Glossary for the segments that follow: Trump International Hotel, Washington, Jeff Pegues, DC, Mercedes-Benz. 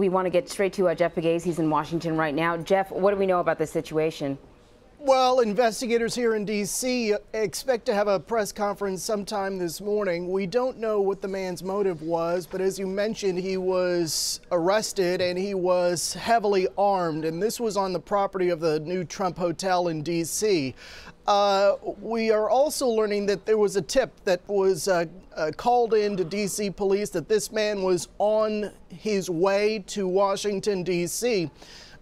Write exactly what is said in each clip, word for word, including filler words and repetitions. we want to get straight to uh, Jeff Pegues. He's in Washington right now. Jeff, what do we know about this situation? Well, investigators here in D C expect to have a press conference sometime this morning. We don't know what the man's motive was, but as you mentioned, he was arrested and he was heavily armed. And this was on the property of the new Trump Hotel in D C Uh, we are also learning that there was a tip that was uh, uh, called in to D C police that this man was on his way to Washington, D C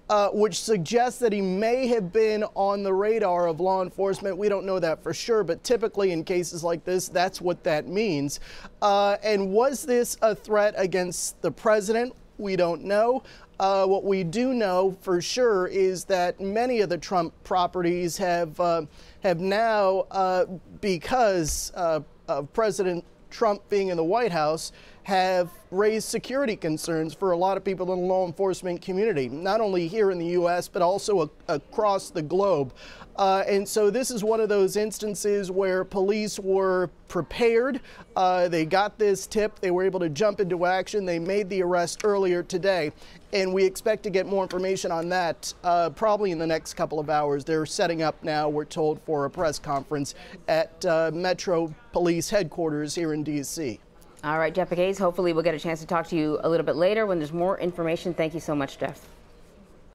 Uh, which suggests that he may have been on the radar of law enforcement. We don't know that for sure, but typically in cases like this, that's what that means. Uh, and was this a threat against the president? We don't know. Uh, what we do know for sure is that many of the Trump properties have, uh, have now, uh, because uh, of President Trump being in the White House, have raised security concerns for a lot of people in the law enforcement community, not only here in the U S, but also a across the globe. Uh, and so this is one of those instances where police were prepared. Uh, they got this tip. They were able to jump into action. They made the arrest earlier today. And we expect to get more information on that uh, probably in the next couple of hours. They're setting up now, we're told, for a press conference at uh, Metro Police Headquarters here in D C All right, Jeff Pegues, hopefully we'll get a chance to talk to you a little bit later when there's more information. Thank you so much, Jeff.